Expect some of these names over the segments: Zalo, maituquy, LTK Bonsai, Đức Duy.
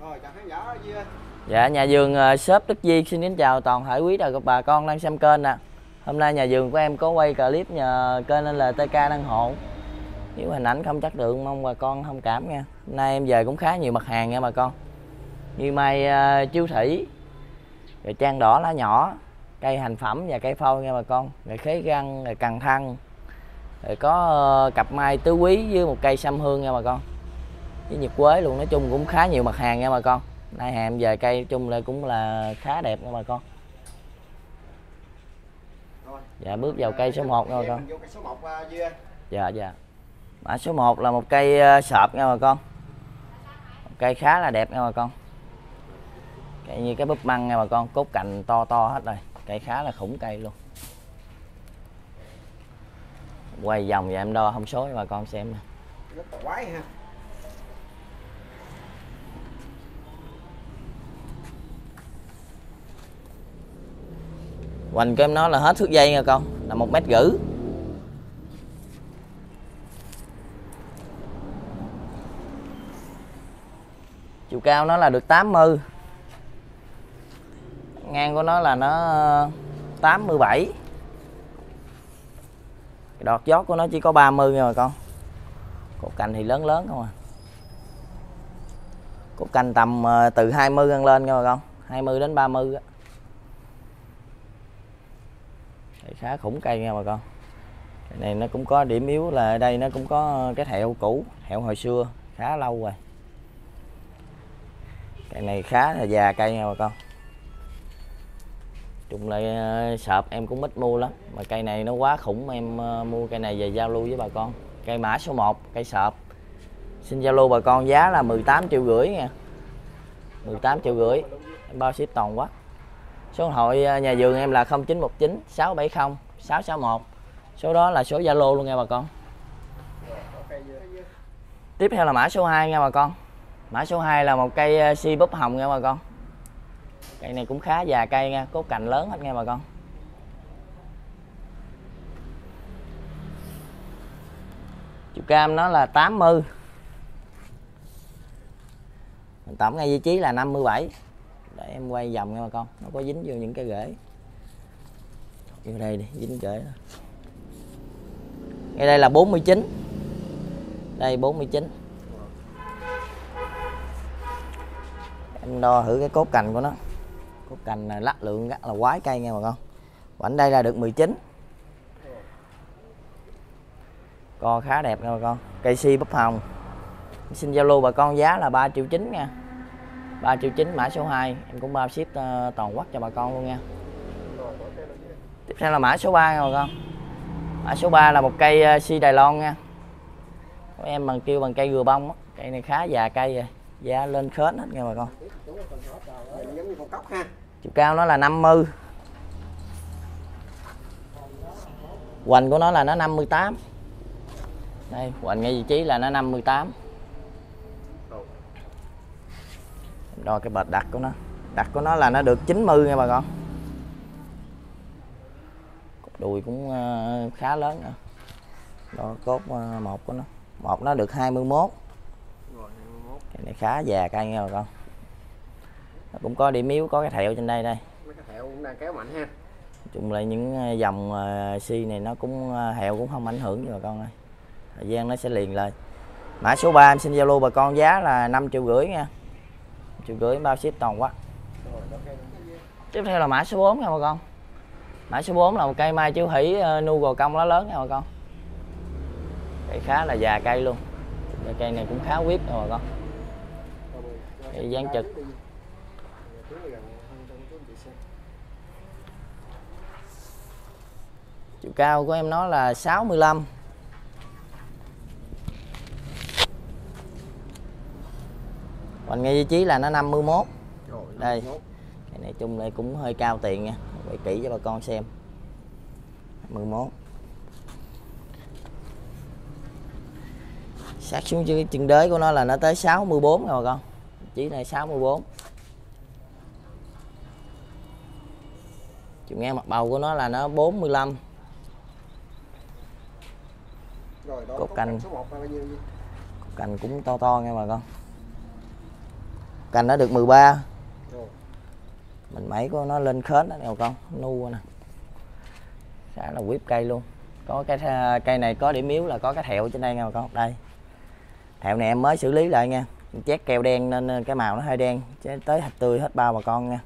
Rồi, chào khán giả Duy ơi. Dạ, nhà vườn shop Đức Duy xin kính chào toàn thể quý đầu bà con đang xem kênh nè. Hôm nay nhà vườn của em có quay clip nhờ kênh LTK đăng hộ. Nếu hình ảnh không chất lượng mong bà con thông cảm nha. Hôm nay em về cũng khá nhiều mặt hàng nha bà con. Như mai chiếu thủy, rồi trang đỏ lá nhỏ, cây hành phẩm và cây phôi nha bà con. Rồi khế găng, rồi cần thăng. Rồi có cặp mai tứ quý với một cây sâm hương nha bà con. Với nhiệt quế luôn, nói chung cũng khá nhiều mặt hàng nha bà con. Nay hàm về cây chung lại cũng là khá đẹp nha bà con. Rồi. Dạ bước vào cây số 1 nha bà con. Vô cây số 1, dạ dạ. Mã số 1 là một cây sợp nha bà con. Một cây khá là đẹp nha bà con. Cây như cái búp măng nha bà con, cốt cành to to hết rồi. Cây khá là khủng cây luôn. Quay vòng và em đo thông số cho bà con xem nè. Rất là quái ha. Hoành của em nó là hết thước dây nha con, là 1,5 m. Chiều cao nó là được 80. Ngang của nó là nó 87. Đọt giót của nó chỉ có 30 nha bà con. Cột cành thì lớn lớn không à. Cột cành tầm từ 20 ngăn lên nha bà con, 20 đến 30 á. Khá khủng cây nha bà con. Cái này nó cũng có điểm yếu là ở đây nó cũng có cái thẹo cũ, thẹo hồi xưa khá lâu rồi. Cái này khá là già cây nha bà con. Chung lại sợp em cũng ít mua lắm, mà cây này nó quá khủng, em mua cây này về giao lưu với bà con. Cây mã số 1, cây sợp. Xin giao lưu bà con giá là 18,5 triệu nha. 18,5 triệu. Em bao ship toàn quốc. Số điện thoại nhà vườn em là 0919 670 661. Số đó là số Zalo luôn nha bà con. Tiếp theo là mã số 2 nha bà con. Mã số 2 là một cây si búp hồng nha bà con. Cây này cũng khá già cây nha, cốt cành lớn hết nha bà con. Chiều cam nó là 80. Mình tổng ngay vị trí là 57. Để em quay vòng nha bà con, nó có dính vô những cái rễ. Vô đây đi, dính rễ đó. Ngay đây là 49. Đây 49. Em đo thử cái cốt cành của nó. Cốt cành này lắc lượng rất là quái cây nha bà con. Quảnh đây là được 19. Co khá đẹp nha bà con. Cây si búp hồng. Xin giao lưu bà con giá là 3,9 triệu nha. 3,9 triệu mã số 2, em cũng bao ship toàn quốc cho bà con luôn nha. Tiếp theo là mã số 3 nha bà con. Mã số 3 là một cây si Đài Loan nha. Của em bằng kêu bằng cây gừa bông đó. Cây này khá già cây rồi, da lên khến hết nha bà con. Chiều cao nó là 50. Hoành của nó là nó 58. Đây, hoành ngay vị trí là nó 58. Đo cái bệt đặc của nó. Đặc của nó là nó được 90 nha bà con. Cột đùi cũng khá lớn nữa. Đo cốt 1 của nó. 1 nó được 21. Cái này khá già cây nha bà con. Nó cũng có điểm yếu, có cái thẹo trên đây đây. Mấy cái thẹo cũng đang kéo mạnh ha. Chung lại những dòng si này nó cũng hẹo cũng không ảnh hưởng nha bà con ơi. Thời gian nó sẽ liền lên. Mã số 3 em xin giao lưu bà con giá là 5,5 triệu nha. 5,5 triệu bao ship toàn quốc. Tiếp theo là mã số 4 nha bà con. Mã số 4 là một cây mai chiếu hỷ nu gò công lá lớn nha bà con. Cây khá là già cây luôn. Cây này cũng khá quýt nha bà con. Cây dáng trực. Chiều cao của em nó là 65. Còn ngay vị trí là nó 51. Rồi, 51. Đây. Cái này chung lại cũng hơi cao tiền nha. Quay kỹ cho bà con xem. 11. Sát xuống cái chân đế của nó là nó tới 64 rồi bà con. Vị trí này 64. Chiều ngang mặt bầu của nó là nó 45. Rồi đó. Cột cành. Cột cành cũng to to nha bà con. Cành nó được 13. Mình mẩy của nó lên khớt đó nè con, nu nè. Xả là quýp cây luôn. Có cái cây này có điểm yếu là có cái thẹo trên đây nha con. Đây. Thẹo này em mới xử lý lại nha. Chét keo đen nên cái màu nó hơi đen. Chứ tới hạt tươi hết bao bà con nha.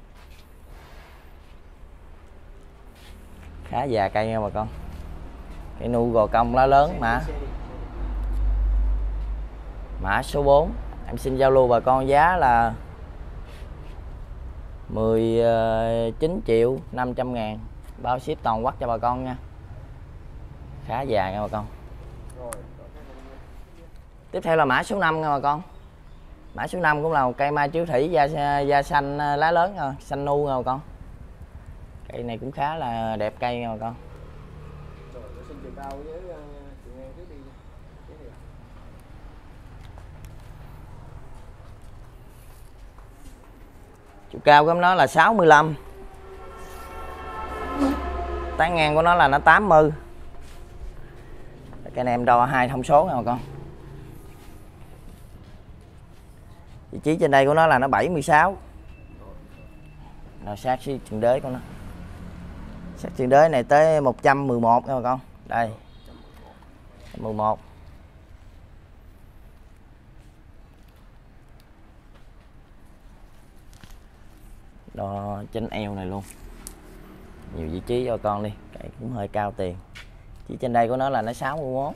Khá già cây nha bà con. Cái nu gò cong nó lớn mà. Mã số 4. Em xin giao lưu bà con giá là 19.500.000, bao ship toàn quốc cho bà con nha. Khá già nha bà con. Tiếp theo là mã số 5 nha bà con. Mã số 5 cũng là một cây mai chiếu thủy da xanh lá lớn nha, xanh nu nha bà con. Cây này cũng khá là đẹp cây nha bà con. Chiều cao của nó là 65. Tán ngang của nó là nó 80. Cái này em đo 2 thông số nha bà con. Vị trí trên đây của nó là nó 76. Nó sát với chừng đế của nó. Sát chừng đế này tới 111 nha bà con. Đây. 11. Đo trên eo này luôn. Nhiều vị trí cho con đi. Cái cũng hơi cao tiền. Chỉ trên đây của nó là nó 61.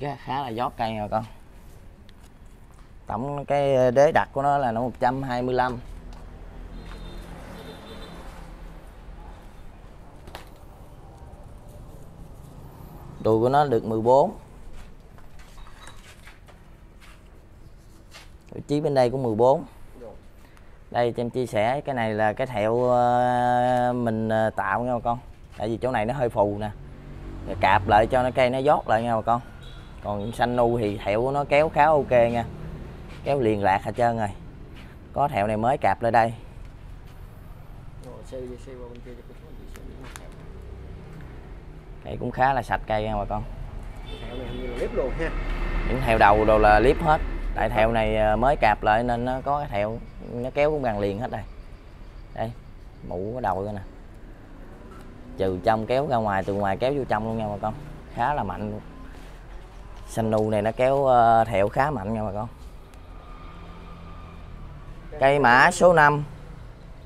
Cái khá là giót cây rồi con. Tổng cái đế đặt của nó là nó 125. Đùi của nó được 14. Vị trí bên đây cũng 14. Đây cho em chia sẻ, cái này là cái thẹo mình tạo nha bà con. Tại vì chỗ này nó hơi phù nè. Rồi cạp lại cho nó cây nó giót lại nha bà con. Còn xanh nu thì thẹo của nó kéo khá ok nha. Kéo liền lạc hết trơn rồi. Có thẹo này mới cạp lại đây. Cây cũng khá là sạch cây nha bà con. Những thẹo đầu đồ là clip hết. Tại thẹo này mới cạp lại nên nó có cái thẹo nó kéo cũng gần liền hết đây. Đây, mũ cái đầu ra nè. Trừ trong kéo ra ngoài, từ ngoài kéo vô trong luôn nha bà con. Khá là mạnh luôn. Xanh nu này nó kéo thẹo khá mạnh nha bà con. Cây mã số 5.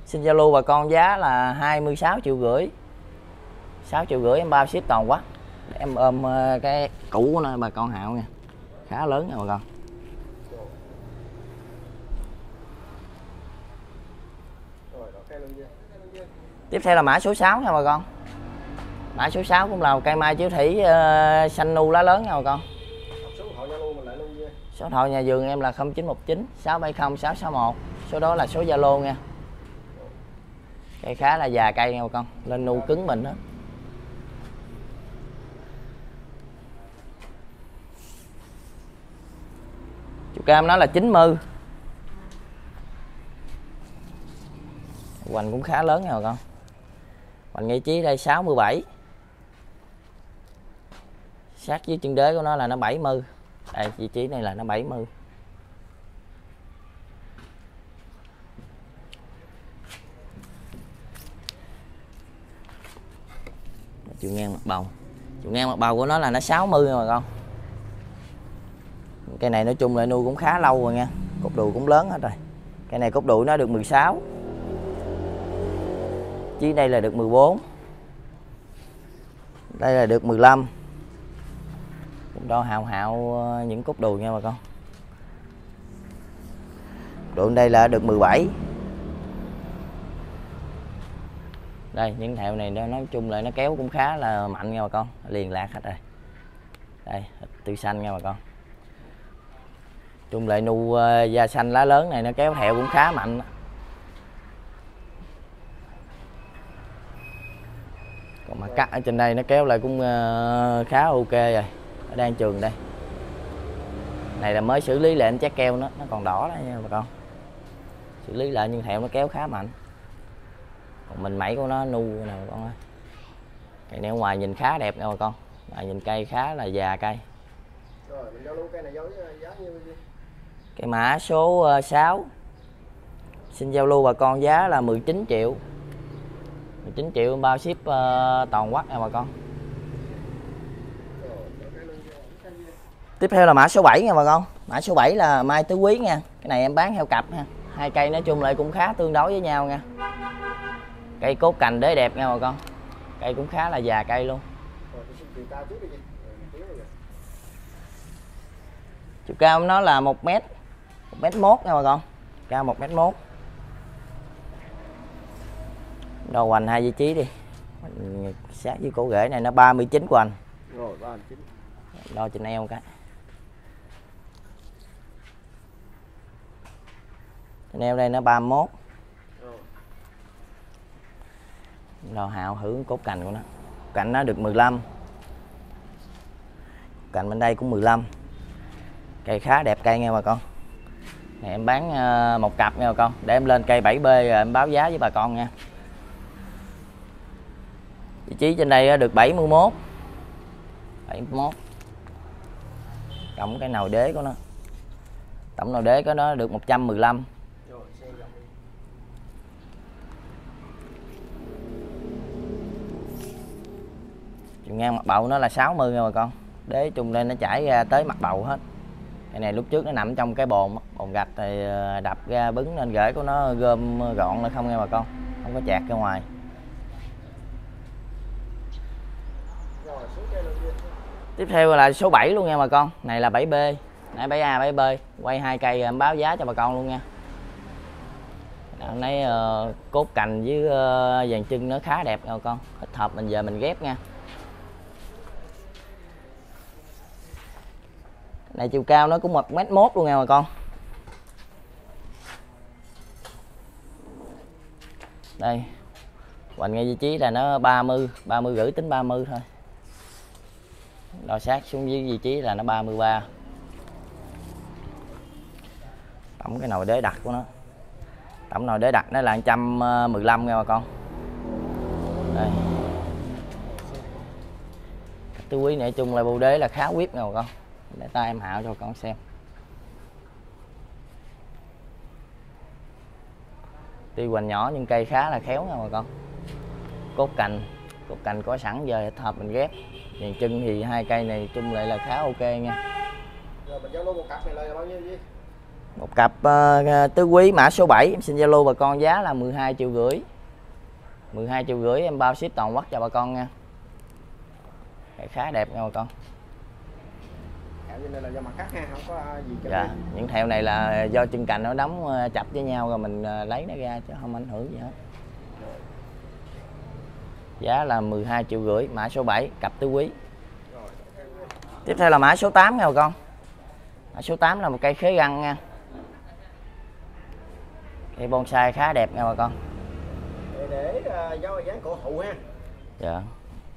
Xin giao lưu bà con giá là 26.5 triệu. 6.5 triệu em bao ship toàn quốc. Để em ôm cái cũ của nó bà con hạo nha. Khá lớn nha bà con. Tiếp theo là mã số 6 nha bà con. Mã số 6 cũng là cây mai chiếu thủy xanh nu lá lớn nha bà con. Số điện thoại nhà vườn em là 0919 670 661. Số đó là số Zalo nha. Cây khá là già cây nha bà con, lên nu cứng mình đó. Chiều cao nó là 90. Hoành cũng khá lớn nha bà con. Hoành ngay trí đây 67. Sát với chân đế của nó là nó 70. Đây vị trí này là nó 70. Chiều ngang mặt bầu. Chiều ngang mặt bầu của nó là nó 60 nha bà con. Cái này nói chung là nuôi cũng khá lâu rồi nha. Cục đùi cũng lớn hết rồi. Cái này cục đùi nó được 16. Chí đây là được 14. Đây là được 15. Cũng đo hào những cốt đùi nha bà con. Độ đây là được 17. Đây những thẹo này nói chung là nó kéo cũng khá là mạnh nha bà con. Liền lạc hết rồi. Đây tươi xanh nha bà con. Chung lại nu da xanh lá lớn này nó kéo thẹo cũng khá mạnh. Còn mà cắt ở trên đây nó kéo lại cũng khá ok rồi. Nó đang trường đây. Này là mới xử lý lại anh chát keo nó. Nó còn đỏ đó nha bà con. Xử lý lại nhưng thẹo nó kéo khá mạnh. Còn mình mẩy của nó nu nè bà con ơi. Cây này ngoài nhìn khá đẹp nha bà con. Mà nhìn cây khá là già cây. Rồi mình giao lưu cây này với giá nhiêu đi? Cây mã số 6 xin giao lưu bà con giá là 19 triệu. 19 triệu bao ship toàn quốc nha bà con. Tiếp theo là mã số 7 nha bà con. Mã số 7 là mai tứ quý nha. Cái này em bán theo cặp ha. Hai cây nói chung lại cũng khá tương đối với nhau nha. Cây cốt cành đế đẹp nha bà con. Cây cũng khá là già cây luôn. Chiều cao nó là 1m 1m1 nha bà con. Cao 1m1. Đầu hoành hai vị trí đi. Sát với cổ rễ này nó 39 hoành. Rồi 39. Đo trên eo cái. Trên eo đây nó 31. Đo hào hưởng cốt cành của nó. Cành nó được 15. Cành bên đây cũng 15. Cây khá đẹp cây nha bà con. Này em bán một cặp nha bà con. Để em lên cây 7B rồi em báo giá với bà con nha. Vị trí trên đây được 71. 71. Cộng cái nồi đế của nó. Tổng nồi đế của nó được 115. Chiều ngang mặt bầu nó là 60 nha bà con. Đế chung lên nó chảy ra tới mặt bầu hết. Cái này lúc trước nó nằm trong cái bồn gạch thì đập ra bứng nên rễ của nó gom gọn là không nghe bà con, không có chạc ra ngoài. Tiếp theo là số 7 luôn nha bà con, này là 7B, nãy 7A 7B, quay hai cây em báo giá cho bà con luôn nha. Hôm nay cốt cành với vàng chân nó khá đẹp nha bà con, thích hợp mình giờ mình ghép nha. Này chiều cao nó cũng 1m1 luôn nha bà con. Đây. Hoành ngay vị trí là nó 30, 30 rưỡi tính 30 thôi. Đo sát xuống dưới vị trí là nó 33. Tổng cái nồi đế đặc của nó. Tổng nồi đế đặc nó là 115 nha bà con. Đây. Tứ quý này chung là bưu đế là khá quýt nha bà con. Để tay em hạo cho con xem. Tuy hoành nhỏ nhưng cây khá là khéo nha bà con. Cốt cành có sẵn giờ hợp mình ghép. Nhìn chân thì hai cây này chung lại là khá ok nha. Rồi mình giao lưu một cặp này là bao nhiêu vậy? Một cặp tứ quý mã số 7 em xin giao lưu bà con giá là 12,5 triệu. 12,5 triệu em bao ship toàn quốc cho bà con nha. Cây khá đẹp nha bà con. Nên là do mặt cắt ha, không có gì cho dạ, những theo này là do chân cành nó đóng chập với nhau rồi mình lấy nó ra chứ không ảnh hưởng gì hết. Giá là 12,5 triệu, mã số 7, cặp tứ quý. Rồi. Tiếp theo là mã số 8 nha bà con. Mã số 8 là một cây khế găng nha. Cây bonsai khá đẹp nha bà con. Để do dáng cổ thụ ha. Dạ.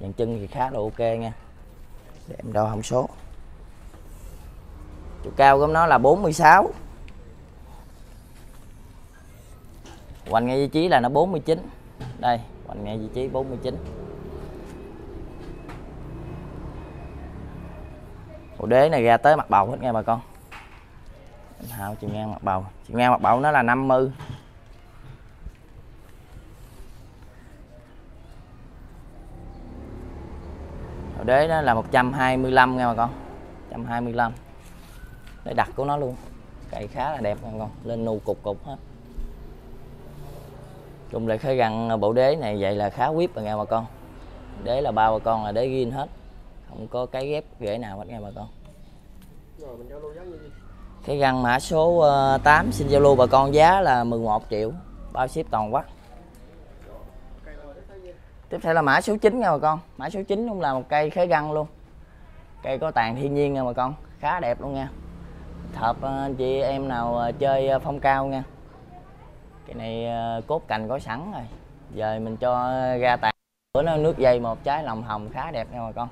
Dàn chân thì khá là ok nha. Để em đo thông số. Chiều cao của nó là 46. Hoành ngay vị trí là nó 49. Đây, hoành ngay vị trí 49. Bộ đế này ra tới mặt bầu hết nghe bà con. Hào chiều ngang mặt bầu. Chiều ngang mặt bầu nó là 50. Bộ đế nó là 125 nghe bà con. 125. Để đặt của nó luôn. Cây khá là đẹp con. Lên nu cục cục hết. Cùng lại khơi gần bộ đế này vậy là khá quýp rồi nghe bà con. Đế là ba bà con là đế ghiên hết. Không có cái ghép rễ nào hết nghe bà con. Rồi mình giao lưu giá gì? Cái găng mã số 8 xin giao lưu bà con giá là 11 triệu, bao ship toàn quốc. Tiếp theo là mã số 9 nha bà con. Mã số 9 cũng là một cây khế găng luôn. Cây có tàn thiên nhiên nha bà con, khá đẹp luôn nha. Hợp anh chị em nào chơi phong cao nha. Cái này cốt cành có sẵn rồi. Giờ mình cho ra tàn. Bữa nó nước dây một trái lòng hồng khá đẹp nha bà con.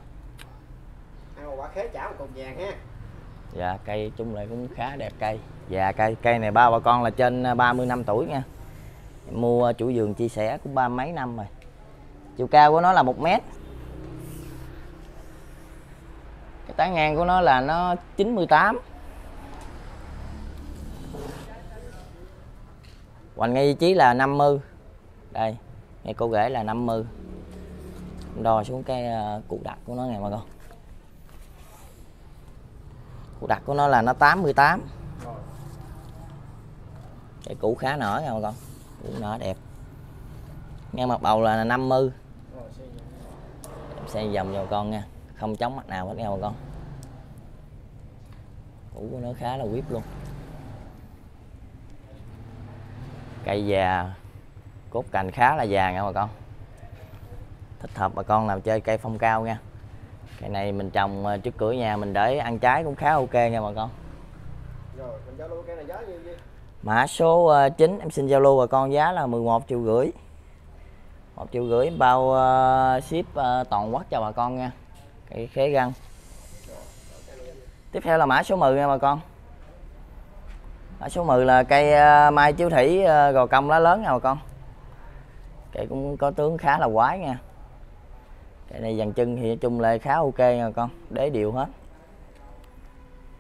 Ăn một quả khế chảo cột vàng ha. Dạ cây chung lại cũng khá đẹp cây. Dạ cây này ba bà con là trên 30 năm tuổi nha. Mua chủ vườn chia sẻ cũng 30 mấy năm rồi. Chiều cao của nó là 1m. Cái tán ngang của nó là nó 98. Hoành ngay vị trí là 50. Đây, ngay cô rễ là 50. Đo xuống cái cục đặc của nó nè bà con. Cục đặc của nó là nó 88. Cái củ khá nở nha bà con. Củ nở đẹp. Ngay mặt bầu là 50. Em sẽ vòng vào con nha, không chống mặt nào hết nha bà con. Củ của nó khá là quýt luôn. Cây già, cốt cành khá là già nha bà con. Thích hợp bà con làm chơi cây phong cao nha. Cây này mình trồng trước cửa nhà mình để ăn trái cũng khá ok nha bà con. Rồi, mình giao lưu cây này giá như vậy? Mã số 9 em xin giao lưu bà con giá là 11,5 triệu. 1,5 triệu bao ship toàn quốc cho bà con nha. Cây khế găng. Tiếp theo là mã số 10 nha bà con. Mã số 10 là cây mai chiếu thủy gò cong lá lớn nha bà con. Cây cũng có tướng khá là quái nha. Cây này dàn chân thì chung lại khá ok nha bà con, đế đều hết.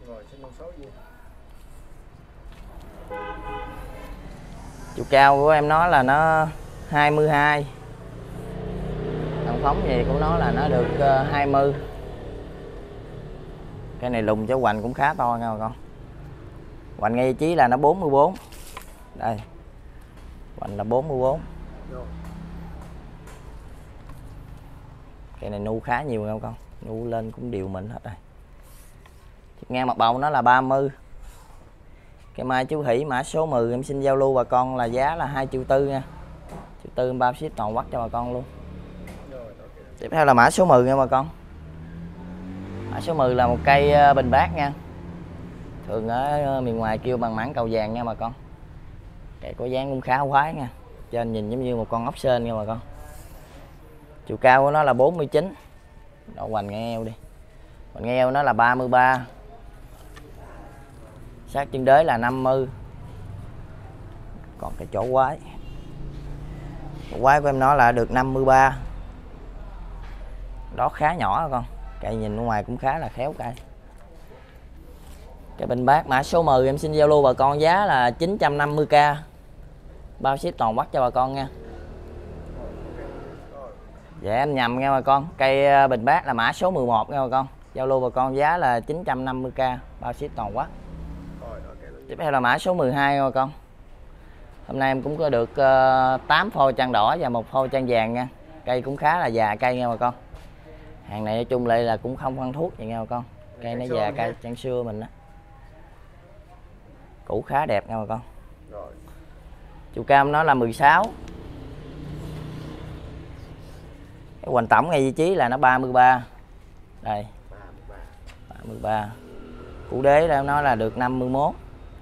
Rồi, số gì? Chiều cao của em nói là nó 22. Tầm phóng gì cũng nói là nó được 20. Cái này lùng cho hoành cũng khá to nha bà con. Hoành ngay vị trí là nó 44. Đây. Hoành là 44. Cái này nu khá nhiều nha bà con. Nu lên cũng đều mịn hết đây. Ngang mặt bầu nó là 30. Cái mai chú Hỷ mã số 10 em xin giao lưu bà con là giá là 2,4 triệu nha. 2,4 triệu em bao ship toàn quốc cho bà con luôn. Tiếp theo là mã số 10 nha bà con. Mã số 10 là một cây bình bát nha. Thường ở miền ngoài kêu bằng mãng cầu vàng nha bà con. Cây có dáng cũng khá khoái nha. Trên nhìn giống như một con ốc sên nha bà con. Chiều cao của nó là 49. Độ hoành ngang eo đi. Hoành ngang eo nó là 33. Sát chân đế là 50. Còn cái chỗ quái. Chỗ quái của em nó là được 53. Đó khá nhỏ rồi con. Cây nhìn bên ngoài cũng khá là khéo cây. Cây bên bác mã số 10 em xin giao lưu bà con giá là 950.000. Bao ship toàn quốc cho bà con nha. Dạ em nhầm nha bà con. Cây bình bát là mã số 11 nha bà con. Giao lưu bà con giá là 950.000 bao ship toàn quốc. Tiếp theo là mã số 12 nha bà con. Hôm nay em cũng có được 8 phôi trang đỏ và 1 phôi trang vàng nha. Cây cũng khá là già cây nha bà con. Hàng này nói chung lại là cũng không ăn thuốc vậy nha bà con. Cây nó già cây chẳng xưa mình á. Củ khá đẹp nha bà con. Chiều cao nó là 16. Cái hoành tổng ngay vị trí là nó 33. Đây 33. Củ đế là nó là được 51.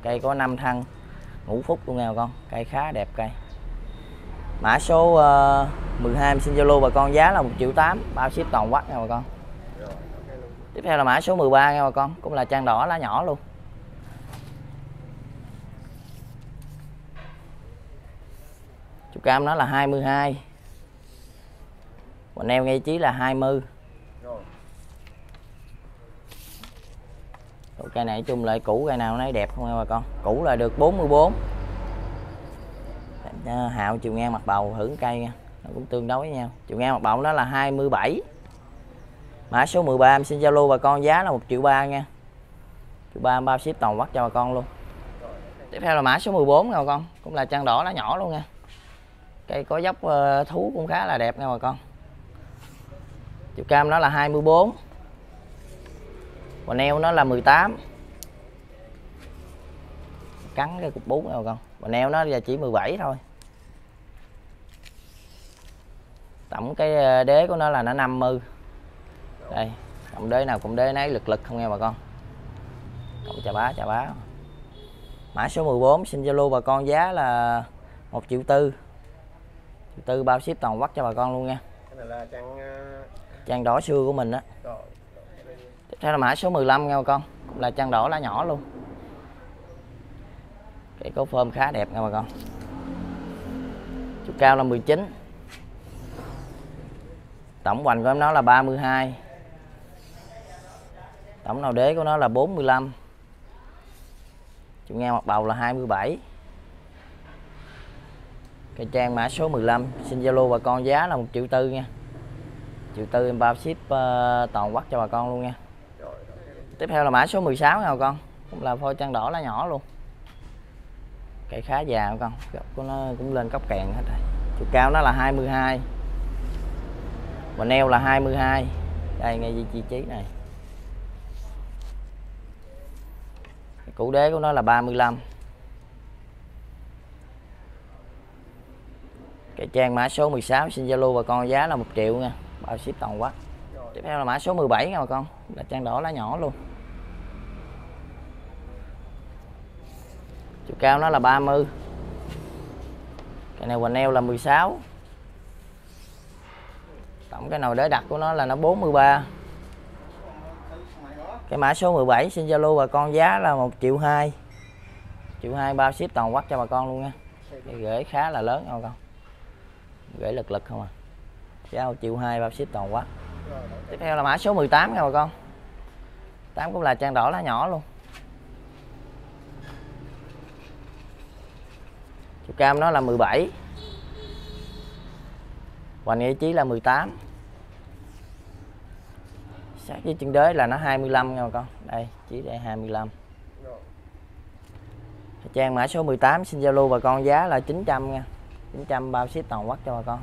Cây có 5 thân ngũ phúc luôn nha con. Cây khá đẹp cây. Mã số 12 em xin giao lưu bà con giá là 1,8 triệu bao ship toàn quốc nha bà con. Tiếp theo là mã số 13 nha bà con, cũng là trang đỏ lá nhỏ luôn. Chú cam nó là 22. Hoành eo ngay chí là 20. Cây này chung lại cũ cây nào nấy đẹp không nha bà con. Cũ là được 44. Hạo chiều ngang mặt bầu thử cây nha, nó cũng tương đối với nhau. Chiều ngang mặt bầu đó là 27. Mã số 13 em xin giao lưu bà con giá là 1,3 triệu nha. 1,3 triệu bao ship toàn quốc cho bà con luôn. Tiếp theo là mã số 14 nha bà con, cũng là trang đỏ lá nhỏ luôn nha. Cây có dốc thú cũng khá là đẹp nha bà con. Chiều cam đó là 24. Hoành eo nó là 18. Cắn cái cục bú nha bà con. Hoành eo nó là chỉ 17 thôi. Tổng cái đế của nó là nó 50. Đây, tổng đế nào cũng đế nấy lực lực không nghe bà con. Cộng chà bá. Mã số 14 xin Zalo bà con giá là 1,4 triệu. 1,4 triệu bao ship toàn quốc cho bà con luôn nha. Cái này là trang đỏ xưa của mình á. Tiếp theo là mã số 15 nha bà con, cũng là trang đỏ lá nhỏ luôn. Cái có phơm khá đẹp nha bà con. Chiều cao là 19. Tổng hoành của em nó là 32. Tổng nào đế của nó là 45. Chiều ngang mặt bầu là 27. Cây trang mã số 15, xin Zalo bà con giá là 1.400.000 nha. 1.400.000 em bao ship toàn quốc cho bà con luôn nha. Tiếp theo là mã số 16 nha bà con, cũng là phôi trang đỏ lá nhỏ luôn. Cây khá già bà con, gốc của nó cũng lên cốc kèn hết rồi. Chiều cao nó là 22. Và neo là 22. Đây ngay vị trí này. Cái củ đế của nó là 35. Cái trang mã số 16 xin Zalo bà con giá là 1.000.000 nha, bao ship toàn quốc. Tiếp theo là mã số 17 nha bà con, là trang đỏ lá nhỏ luôn. Chiều cao nó là 30. Cái này quanh eo là 16. Tổng cái nồi đế đặt của nó là nó 43. Cái mã số 17 xin Zalo bà con giá là 1.200.000. 1.200.000 bao ship toàn quốc cho bà con luôn nha. Cái rễ khá là lớn nha bà con. Rễ lực lực không à. Giá 1.200.000 bao ship toàn quốc. Tiếp theo là mã số 18 nha bà con. 8 cũng là trang đỏ lá nhỏ luôn. Chiều cao nó là 17. Hoành vị trí là 18. Sát với chân đế là nó 25 nha bà con. Đây, chỉ đây 25. Trang mã số 18 xin Zalo bà con giá là 900 nha. 900 bao ship toàn quốc cho bà con.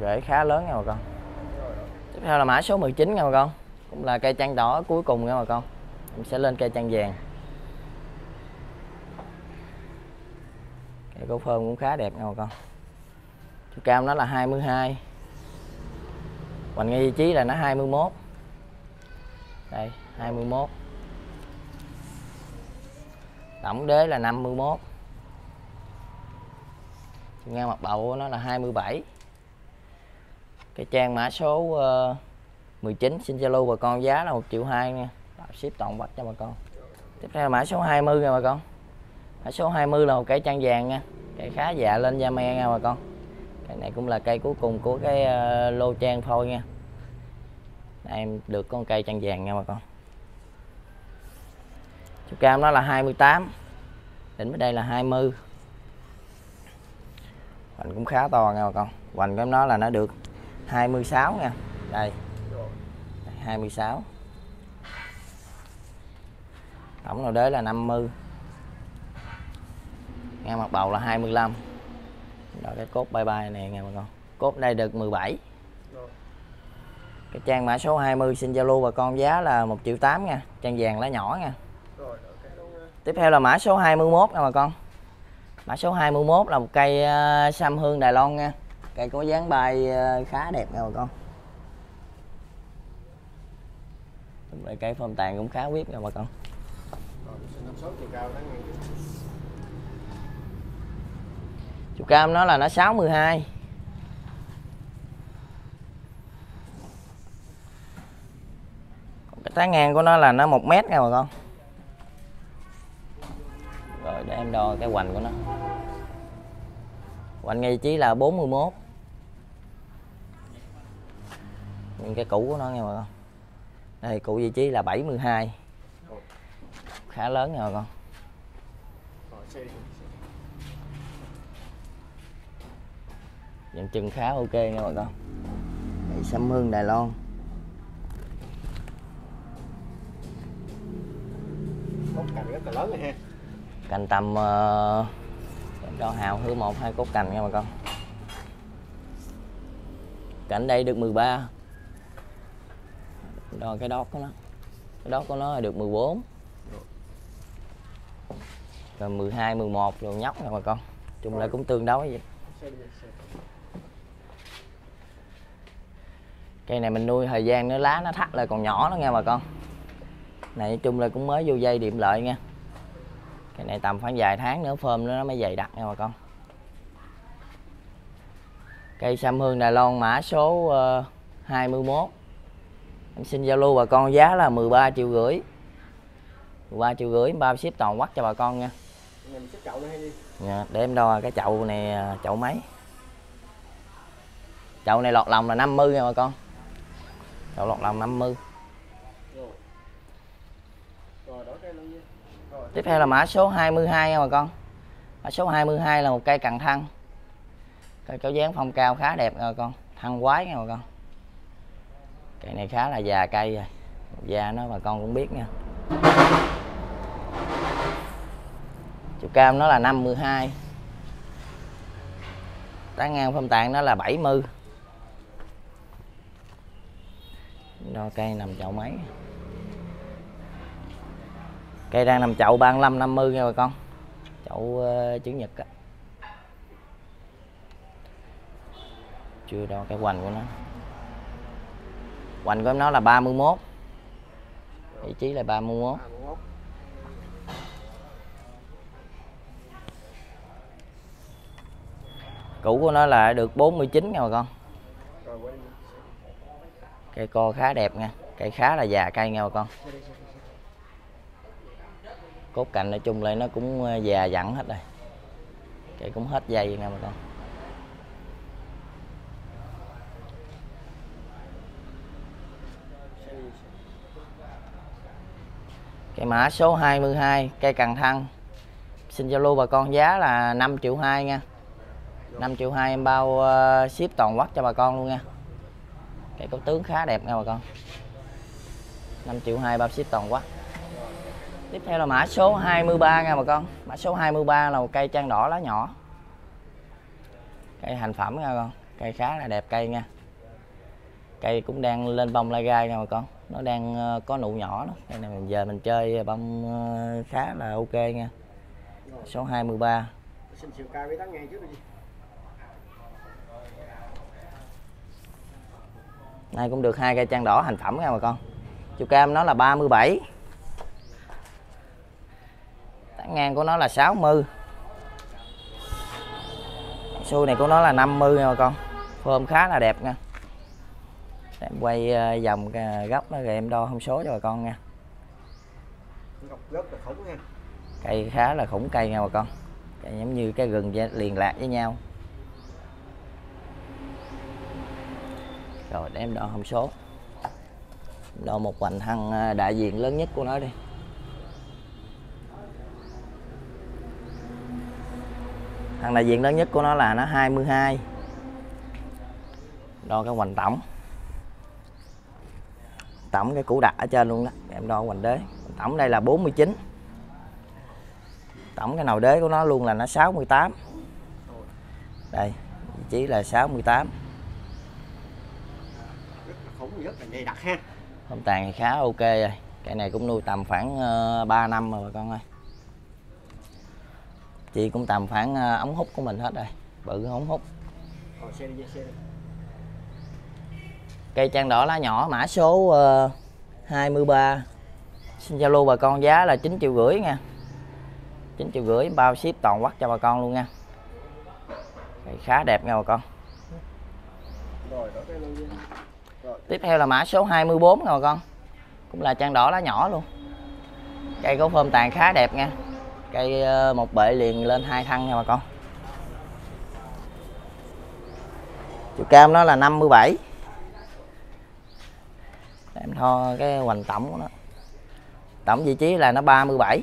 Rễ khá lớn nha bà con. Tiếp theo là mã số 19 nha bà con. Cũng là cây trang đỏ cuối cùng nha bà con. Em sẽ lên cây trang vàng. Cây gỗ phơm cũng khá đẹp nha bà con. Chiều cao nó là 22. Hoành ngay vị trí là nó 21. Đây, 21. Tổng đế là 51. Ngang mặt bầu của nó là 27. Cái trang mã số 19 xin Zalo bà con giá là 1.200.000 nha. Ship toàn quốc cho bà con. Tiếp theo là mã số 20 nha bà con. Mã số 20 là một cây trang vàng nha. Cây khá dạ lên da me nha bà con. Cái này cũng là cây cuối cùng của cái lô trang phôi nha. Đây, em được con cây trang vàng nha bà con. Chiều cao nó là 28. Đỉnh bên đây là 20. Hoành cũng khá to nha bà con. Hoành của nó là nó được 26 nha. Đây, 26. Tổng nào đấy là 50. Ngang mặt bầu là 25. Đó, cái cốt bye bye này nha bà con. Cốt đây được 17. Cái trang mã số 20 xin Zalo bà con giá là 1.800.000 nha. Trang vàng lá nhỏ nha. Tiếp theo là mã số 21 nha bà con. Mã số 21 là một cây sam hương Đài Loan nha. Cây có dáng bài khá đẹp nha bà con. Cây phơm tàn cũng khá quyết nha bà con. Chiều cao nó là nó 62. Cái tán ngang của nó là nó 1 mét nha bà con. Rồi để em đo cái hoành của nó. Hoành ngay vị trí là 41. Những cái cũ của nó nha bà con. Đây cụ vị trí là 72. Khá lớn nha bà con. Dần chừng khá ok nha bà con. Đây sam hương Đài Loan. Cốt cành rất là lớn rồi ha. Cành tầm đo hào thứ 1-2 cốt cành nha bà con. Cành đây được 13. Đo cái đót của nó. Cái đót của nó được 14. Rồi 12, 11 rồi nhóc nha bà con. Chung lại cũng tương đối vậy. Cây này mình nuôi thời gian nữa lá nó thắt lại còn nhỏ nó nha bà con. Này nói chung là cũng mới vô dây điểm lợi nha. Cái này tầm khoảng vài tháng nữa phơm nó mới dày đặc nha bà con. Cây sam hương Đài Loan mã số 21. Em xin Zalo bà con giá là 13.500.000. 13.500.000 bao ship toàn quốc cho bà con nha. Để em đo cái chậu này, chậu máy. Chậu này lọt lòng là 50 nha bà con. Chậu lọt lòng 50. Tiếp theo là mã số 22 nha bà con. Mã số 22 là một cây cần thăng, cây có dáng phong cao khá đẹp rồi con, thăng quái nha bà con. Cây này khá là già cây rồi, da nó bà con cũng biết nha. Chiều cam nó là 52, tán ngang phong tạng nó là 70. Đo cây nằm chậu mấy, cây đang nằm chậu 35 50 nha bà con, chậu chữ nhật á. Chưa đo cái hoành của nó, hoành của nó là 31, vị trí là 31. Cũ của nó là được 49 nha bà con. Cây co khá đẹp nha, cây khá là già cây nha bà con. Cốt cành nói chung lại nó cũng già dặn hết rồi, cây cũng hết dây nha bà con. Cây mã số 22, cây cần thăng, xin giao lưu bà con giá là 5,2 triệu nha. 5,2 triệu em bao ship toàn quốc cho bà con luôn nha. Cây có tướng khá đẹp nha bà con. 5,2 triệu bao ship toàn quốc. Tiếp theo là mã số 23 nha bà con. Mã số 23 là một cây trang đỏ lá nhỏ, cây hành phẩm nha bà con. Cây khá là đẹp cây nha, cây cũng đang lên bông lai gai nha bà con. Nó đang có nụ nhỏ đó. Cây này mình giờ mình chơi bông khá là ok nha. Số 23 nay cũng được hai cây trang đỏ hành phẩm nha bà con. Chiều cam nó là 37, tán ngang của nó là 60, xu này của nó là 50 nha bà con. Phơm khá là đẹp nha. Để em quay vòng góc rồi em đo thông số cho bà con nha. Cây khá là khủng cây nha bà con, cây giống như cái rừng liền lạc với nhau. Rồi để em đo thông số, đo một hoành thăng đại diện lớn nhất của nó đi. Thằng đại diện lớn nhất của nó là nó 22. Đo cái hoành tổng, tổng cái củ đặt ở trên luôn đó. Em đo hoành đế, tổng đây là 49. Tổng cái nồi đế của nó luôn là nó 68. Đây, vị trí là 68. Phong tàn thì khá ok rồi. Cái này cũng nuôi tầm khoảng 3 năm rồi bà con ơi. Chị cũng tầm khoảng ống hút của mình hết rồi, bự ống hút. Cây trang đỏ lá nhỏ mã số 23, xin giao lưu bà con giá là 9,5 triệu nha. 9,5 triệu bao ship toàn quốc cho bà con luôn nha. Cây khá đẹp nha bà con. Tiếp theo là mã số 24 nha bà con, cũng là trang đỏ lá nhỏ luôn. Cây có phơm tàn khá đẹp nha, cây một bệ liền lên hai thân nha bà con. Chiều cam nó là 57. Em tho cái hoành tổng của nó, tổng vị trí là nó 37.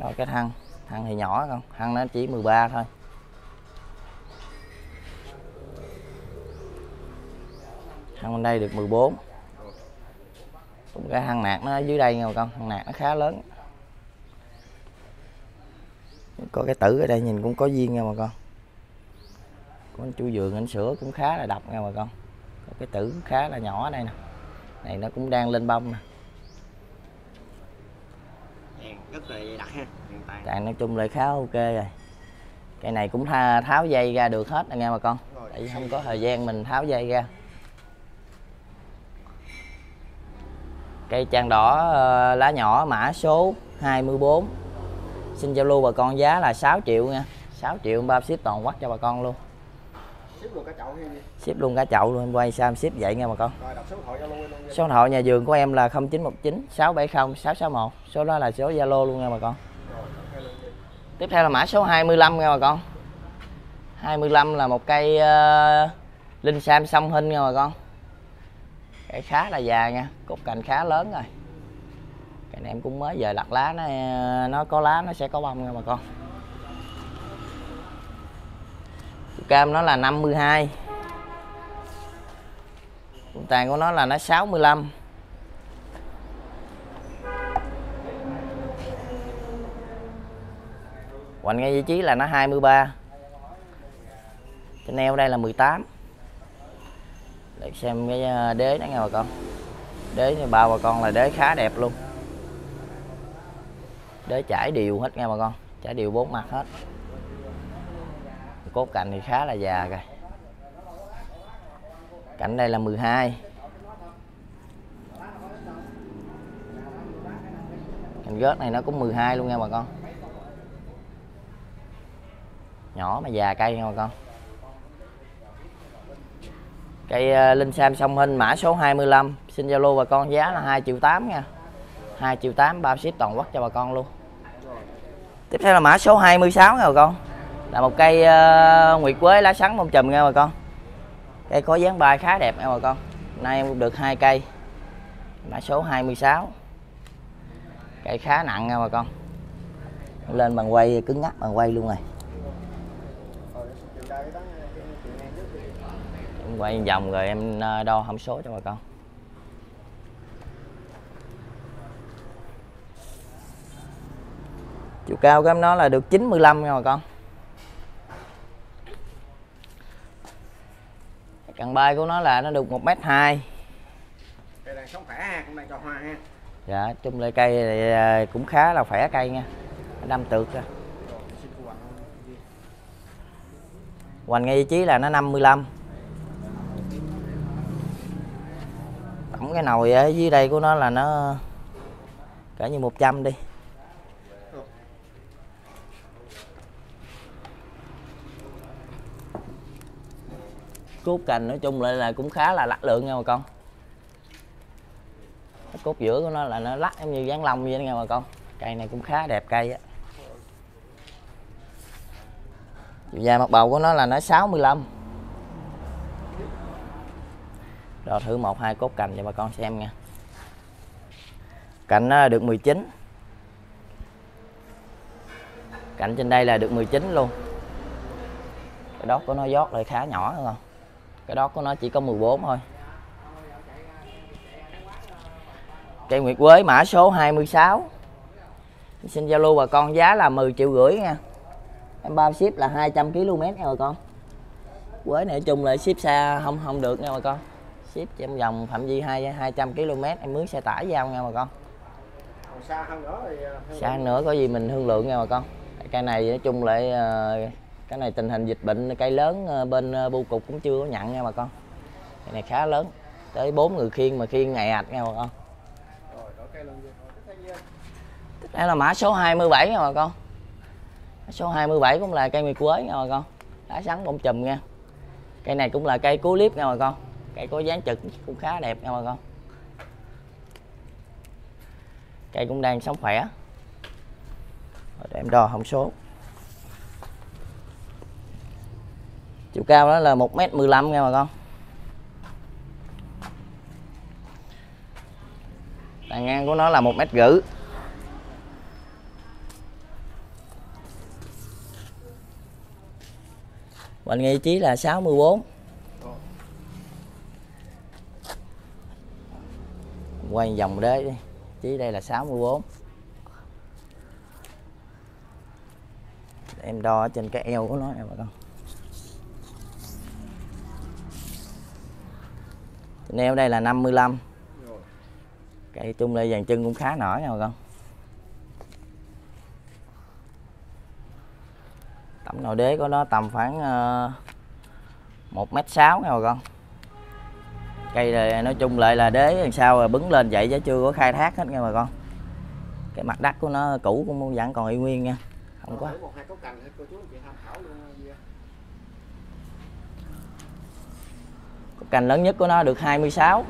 Rồi cái thân, thân thì nhỏ không, thân nó chỉ 13 thôi. Thân bên đây được 14. Cũng cái thân nạc nó ở dưới đây nha bà con, thân nạc nó khá lớn. Có cái tử ở đây nhìn cũng có duyên nha bà con. Có anh chú vườn anh sữa cũng khá là độc nha bà con. Có cái tử khá là nhỏ ở đây nè. Này nó cũng đang lên bông nè. Rất là đặc ha. Tàn nói chung lại khá ok rồi. Cây này cũng tháo dây ra được hết rồi nha bà con. Tại vì không có thời gian mình tháo dây ra. Cây trang đỏ lá nhỏ mã số 24, xin giao lưu bà con giá là 6 triệu nha. 6 triệu bao ship toàn quốc cho bà con luôn. Ship luôn cả chậu luôn. Ship luôn cả chậu luôn, em quay sao em ship vậy nha bà con. Rồi, đọc số điện thoại Zalo luôn. Số điện thoại nhà vườn của em là 0919 670 661, số đó là số Zalo luôn nha bà con. Rồi, tiếp theo là mã số 25 nha bà con. 25 là một cây linh sam song hình nha bà con. Cây khá là già nha, cốt cành khá lớn rồi. Cái này em cũng mới về đặt lá, nó có lá nó sẽ có bông nha bà con. Cam nó là 52. Tàn của nó là nó 65. Hoành ngay vị trí là nó 23. Cái neo đây là 18. Để xem cái đế đó nha bà con. Đế này bao bà con là đế khá đẹp luôn. Đế chải đều hết nha bà con. Chải đều bốn mặt hết. Cốt cành thì khá là già rồi. Cạnh đây là 12. Cành gớt này nó cũng 12 luôn nha bà con. Nhỏ mà già cây nha bà con. Cây Linh Sam Song Hinh mã số 25. Xin Zalo bà con, giá là 2.8 triệu nha. 2.8 triệu bao ship toàn quốc cho bà con luôn. Tiếp theo là mã số 26 nha bà con. Là một cây nguyệt quế lá sắn bông chùm nha bà con. Cây có dáng bài khá đẹp nha bà con. Nay em cũng được 2 cây. Mã số 26. Cây khá nặng nha bà con. Lên bàn quay cứng ngắc bàn quay luôn rồi. Em quay vòng rồi em đo hỏng số cho bà con. Chiều cao của em nó là được 95 nha bà con. Cành bay của nó là nó được 1m2. Cây đang sống khỏe ha, cũng đang cho hoa ha. Dạ, chung lại cây này cũng khá là khỏe cây nha. Đâm tược ra. Hoành ngay vị trí là nó 55. Tổng cái nồi ở dưới đây của nó là nó cỡ như 100 đi. Cốt cành nói chung lại là cũng khá là lắc lượng nha bà con. Cái cốt giữa của nó là nó lắc giống như dáng lông vậy đó nha bà con. Cây này cũng khá đẹp cây á. Chiều dài mặt bầu của nó là nó 65. Rồi thử 1-2 cốt cành cho bà con xem nha. Cành nó được 19. Cành trên đây là được 19 luôn. Cái đót của nó giót lại khá nhỏ không? Cái đó của nó chỉ có 14 thôi. Cây nguyệt quế mã số 26. Xin Zalo bà con, giá là 10.5 triệu nha. Em bao ship là 200 km nha bà con. Quế này chung là ship xa không được nha bà con. Ship trong vòng phạm vi 200 km em mướn xe tải giao nha bà con. Xa hơn nữa thì xa nữa có gì mình thương lượng nha bà con. Cây này nói chung lại cái này tình hình dịch bệnh cây lớn bên bưu cục cũng chưa có nhận nha bà con. Cái này khá lớn, tới 4 người khiêng mà khiêng ngày ạt nha bà con. Tiếp theo là mã số 27 nha bà con. Mã số 27 cũng là cây nguyệt quế nha bà con. Lá sắn bông chùm nha. Cây này cũng là cây cú liếp nha bà con. Cây có dáng trực cũng khá đẹp nha bà con. Cây cũng đang sống khỏe. Để em đo hỏng số. Chiều cao đó là 1m15 nha bà con. Tàn ngang của nó là 1m rưỡi. Bên ngay vị trí là 64. Quay vòng đế đi. Chí đây là 64. Để em đo ở trên cái eo của nó nha bà con. Neo đây là 55. Cây chung là vàng chân cũng khá nổi nha bà con. Tấm nồi đế của nó tầm khoảng 1m6 nha bà con. Cây này nói chung lại là đế làm sao bứng lên vậy chứ chưa có khai thác hết nha bà con. Cái mặt đất của nó cũ cũng vẫn còn y nguyên nha. Không có. Cành lớn nhất của nó được 26.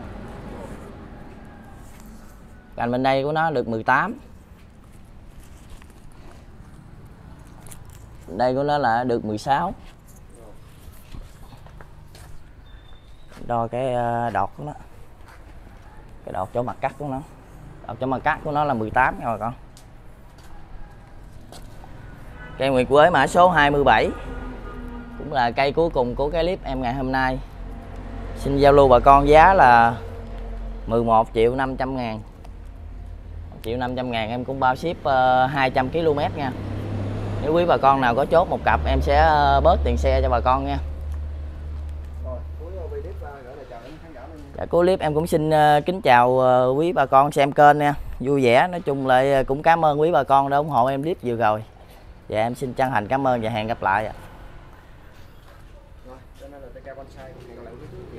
Cành bên đây của nó được 18. Bên đây của nó là được 16. Đo cái đọt của nó. Cái đọt chỗ mặt cắt của nó. Đọc cho mà cắt của nó là 18 rồi con. Cây Nguyệt Quế mã số 27 cũng là cây cuối cùng của cái clip em ngày hôm nay. Xin giao lưu bà con giá là 11.500.000. 1.500.000 em cũng bao ship 200 km nha. Nếu quý bà con nào có chốt một cặp em sẽ bớt tiền xe cho bà con nha. Dạ, cuối clip em cũng xin kính chào quý bà con xem kênh nha. Vui vẻ, nói chung là cũng cảm ơn quý bà con đã ủng hộ em clip vừa rồi. Dạ em xin chân thành cảm ơn và hẹn gặp lại. Rồi, cho nên là LTK Bonsai